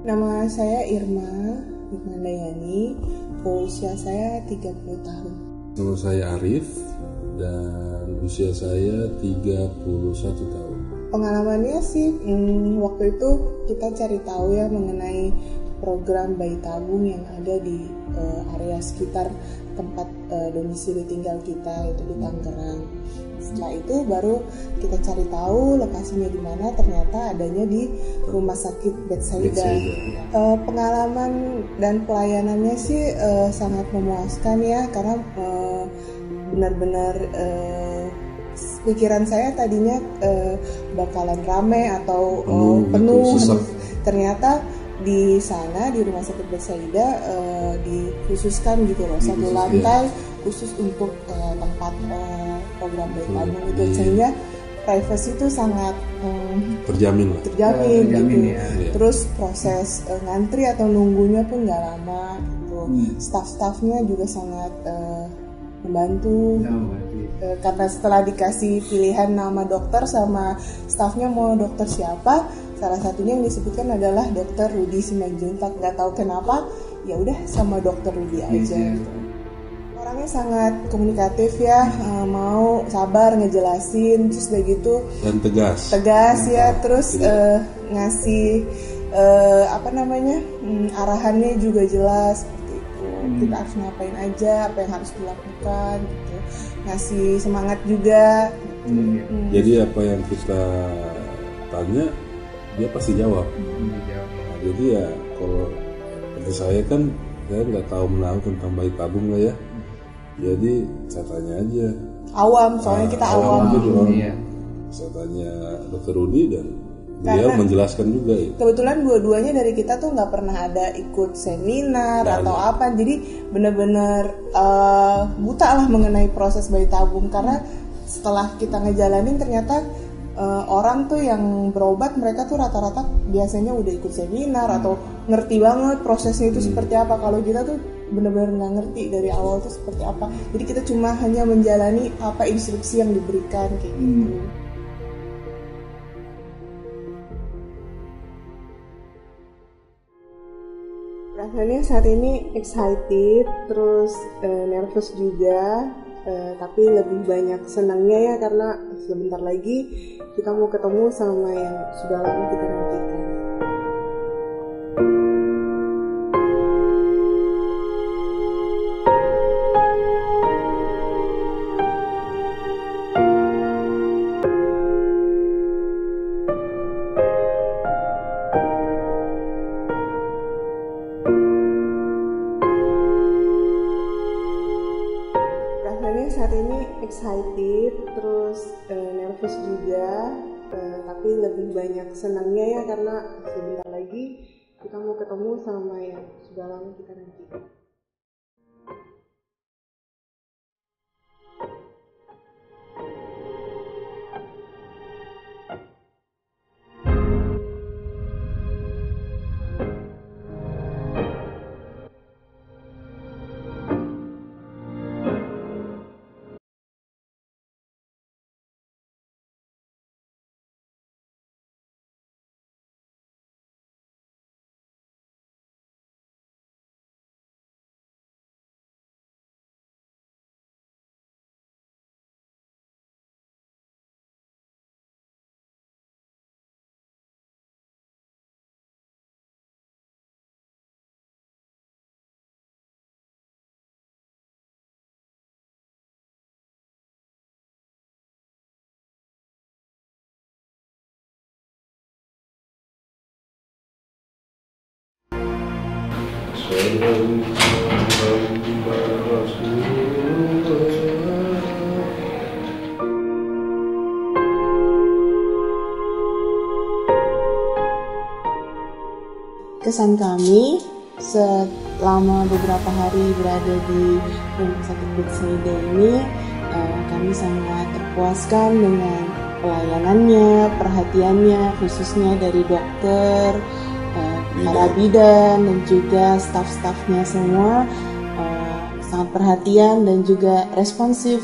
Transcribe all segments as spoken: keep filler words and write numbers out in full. Nama saya Irma Bukandayani, usia saya tiga puluh tahun. Nama saya Arif dan usia saya tiga puluh satu tahun. Pengalamannya sih, hmm, waktu itu kita cari tahu ya mengenai program Bayi Tabung yang ada di uh, area sekitar tempat uh, domisili tinggal kita, yaitu di Tangerang. Setelah itu baru kita cari tahu lokasinya di mana, ternyata adanya di Rumah Sakit Bethsaida. Uh, pengalaman dan pelayanannya sih uh, sangat memuaskan ya, karena uh, benar-benar uh, pikiran saya tadinya uh, bakalan rame atau uh, penuh, penuh. Ternyata di sana di Rumah Sakit Bethsaida uh, dikhususkan gitu loh, satu khusus, lantai ya, khusus untuk uh, tempat uh, program Bayi Tabung itu, sehingga privasi itu sangat um, terjamin lah, terjamin, uh, terjamin gitu. Ya, ya. Terus proses uh, ngantri atau nunggunya pun nggak lama gitu. Hmm. Staff-staffnya juga sangat uh, membantu. Nah, karena setelah dikasih pilihan nama dokter sama stafnya mau dokter siapa, salah satunya yang disebutkan adalah Dokter Rudi Simanjuntak. Nggak tahu kenapa, ya udah sama Dokter Rudi aja. Orangnya sangat komunikatif ya, mau sabar ngejelasin, terus udah gitu dan tegas, tegas ya, terus uh, ngasih uh, apa namanya um, arahannya juga jelas. Kita harus ngapain aja, apa yang harus dilakukan gitu, ngasih semangat juga. Hmm. Hmm. Jadi apa yang kita tanya dia pasti jawab. Hmm. Nah, jadi ya kalau menurut saya kan saya nggak tahu menahu tentang Bayi Tabung lah ya, jadi saya tanya aja awam, soalnya nah, kita awam, awam gitu. Iya. Saya tanya Dokter Rudi dan dia menjelaskan juga ya. Kebetulan dua-duanya dari kita tuh nggak pernah ada ikut seminar nah, atau nah. apa, jadi benar-benar uh, buta lah mengenai proses Bayi Tabung, karena setelah kita ngejalanin ternyata uh, orang tuh yang berobat mereka tuh rata-rata biasanya udah ikut seminar hmm. atau ngerti banget prosesnya itu hmm. seperti apa. Kalau kita tuh benar-benar nggak ngerti dari awal tuh seperti apa, jadi kita cuma hanya menjalani apa instruksi yang diberikan kayak hmm. gitu. Rasanya saat ini excited, terus uh, nervous juga, uh, tapi lebih banyak senangnya ya, karena sebentar lagi kita mau ketemu sama yang sudah lama kita nantikan. Saat ini excited, terus uh, nervous juga, uh, tapi lebih banyak senangnya ya, karena sebentar lagi kita mau ketemu sama yang sudah lama kita nantikan. Kesan kami selama beberapa hari berada di Rumah Sakit Bethsaida ini, eh, kami sangat terpuaskan dengan pelayanannya, perhatiannya, khususnya dari dokter, para bidan dan juga staf-stafnya semua uh, sangat perhatian dan juga responsif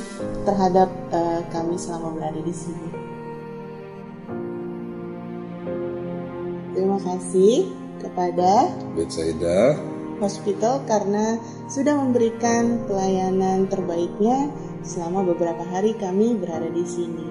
terhadap uh, kami selama berada di sini. Terima kasih. kepada Bethsaida Hospital karena sudah memberikan pelayanan terbaiknya selama beberapa hari kami berada di sini.